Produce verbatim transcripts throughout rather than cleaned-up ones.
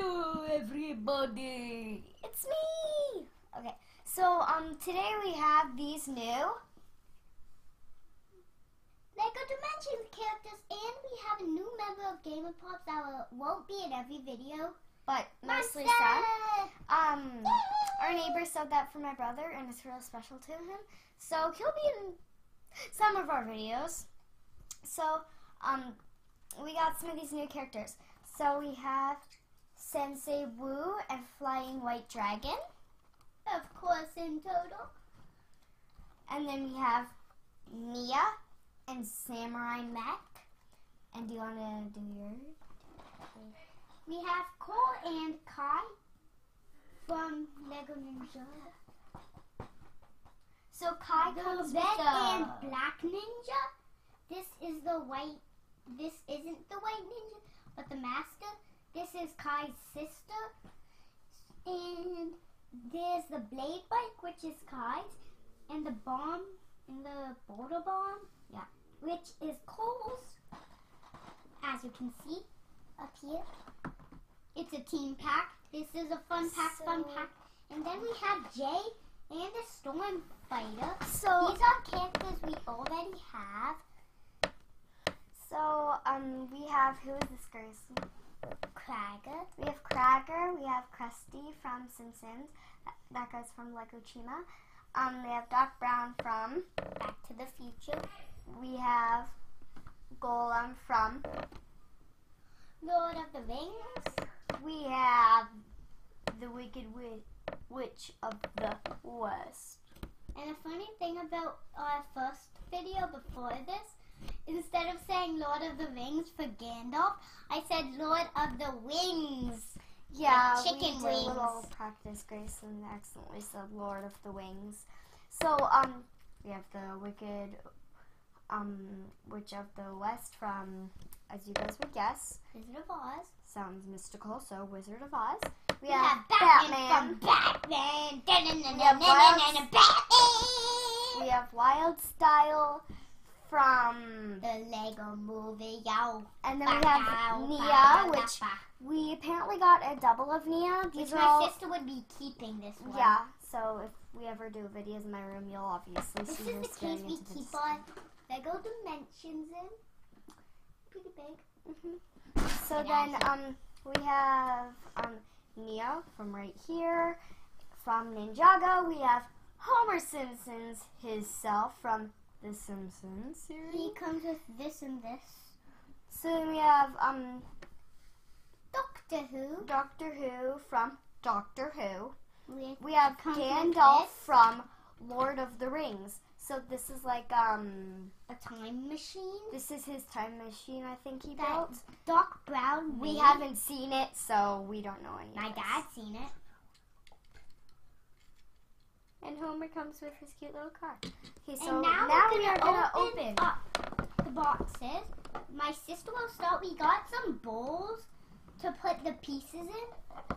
Hello everybody! It's me! Okay, so um, today we have these new Lego Dimensions characters, and we have a new member of GamerPops that will, won't be in every video, but mostly sad. Um, Yay! Our neighbor said that for my brother, and it's real special to him, so he'll be in some of our videos. So, um, we got some of these new characters. So we have Sensei Wu and Flying White Dragon, of course, in total. And then we have Nya and Samurai Mech. And do you want to do your? We have Cole and Kai from Lego Ninjago. So Kai the comes red with and black ninja. This is the white. This isn't the white ninja, but the master. This is Kai's sister, and there's the Blade Bike, which is Kai's, and the bomb, and the Boulder Bomb, yeah, which is Cole's, as you can see up here. It's a team pack. This is a fun pack, so, fun pack. And then we have Jay and the Storm Fighter. So these are characters we already have. So um, we have, who is this Krusty? Kragger. We have Kragger. We have Krusty from Simpsons. That, that goes from Lekuchima. Um, we have Doc Brown from Back to the Future. We have Gollum from Lord of the Rings. We have the Wicked Witch of the West. And a funny thing about our first video before this, instead of saying Lord of the Rings for Gandalf, I said Lord of the Wings. Yeah, like chicken we did wings. A little practice, Grayson accidentally said Lord of the Wings. So, um, we have the Wicked um, Witch of the West from, as you guys would guess, Wizard of Oz. Sounds mystical, so Wizard of Oz. We, we have, have Batman, Batman from Batman. Dun, dun, dun, we, have Wild, Batman. We have Wildstyle from the Lego movie, yo. And then we have Nya, which we apparently got a double of Nya. These which my all... sister would be keeping this one. Yeah, so if we ever do videos in my room, you'll obviously this see this. This is the case we keep this. Our Lego Dimensions in. Pretty big. Mm-hmm. So and then um, we have um, Nya from right here. From Ninjago, we have Homer Simpson's his self from The Simpsons series. He comes with this and this. So then we have um Doctor Who. Doctor Who from Doctor Who. We, we have Gandalf from Lord of the Rings. So this is like um a time machine. This is his time machine. I think he that built. Doc Brown. We made. Haven't seen it, so we don't know any. My dad's seen it. And Homer comes with his cute little car. Okay, so and now, now we're we are gonna open, open up the boxes. My sister will start. We got some bowls to put the pieces in,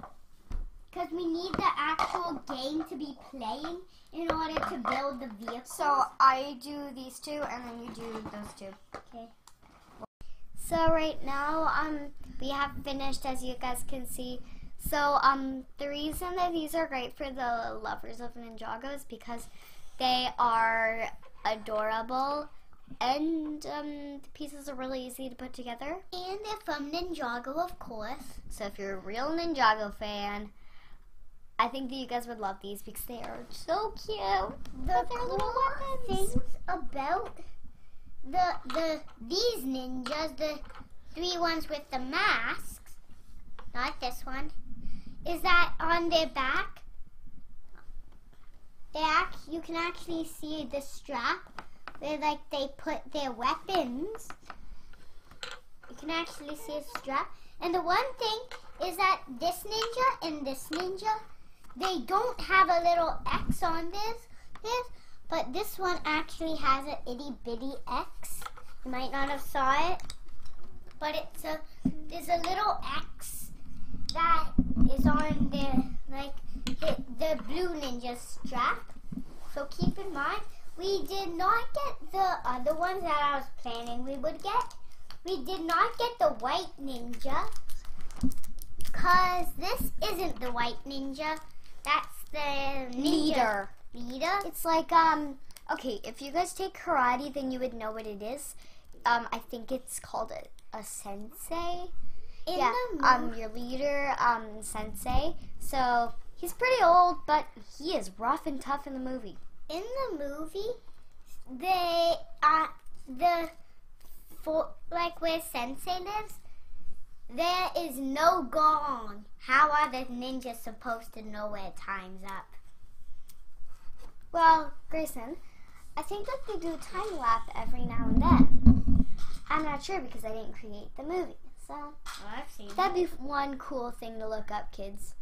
because we need the actual game to be playing in order to build the vehicle. So I do these two, and then you do those two. Okay. So right now, um, we have finished, as you guys can see. So, um, the reason that these are great for the lovers of Ninjago is because they are adorable, and, um, the pieces are really easy to put together. And they're from Ninjago, of course. So if you're a real Ninjago fan, I think that you guys would love these because they are so cute. The cool things about the, the, these ninjas, the three ones with the masks, not this one, is that on their back, they act, you can actually see the strap where like they put their weapons. You can actually see a strap. And the one thing is that this ninja and this ninja, they don't have a little X on this, this but this one actually has an itty bitty X. You might not have saw it, but it's a, there's a little X that is on the, like, the, the blue ninja strap. So keep in mind, we did not get the other ones that I was planning we would get. We did not get the white ninja because this isn't the white ninja. That's the ninja. Leader. It's like, um, okay, if you guys take karate, then you would know what it is. Um, I think it's called a, a sensei. In yeah, um, your leader, um, sensei. So, he's pretty old, but he is rough and tough in the movie. In the movie, they, uh, the, for, like where Sensei lives, there is no gong. How are the ninjas supposed to know where time's up? Well, Grayson, I think that they do a time lapse every now and then. I'm not sure because I didn't create the movie, so well, I've seen that'd it. be one cool thing to look up, kids.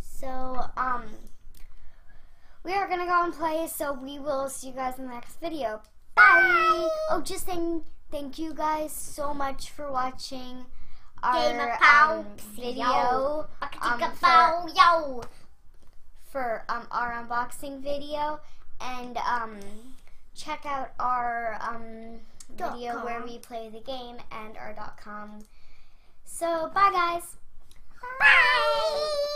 So, um, we are gonna go and play. So we will see you guys in the next video. Bye. Oh, just saying, thank you guys so much for watching our um, video. Um, for, yo. for um, our unboxing video, and um, check out our um, video com. where we play the game and our dot com. So bye guys. Bye. Bye.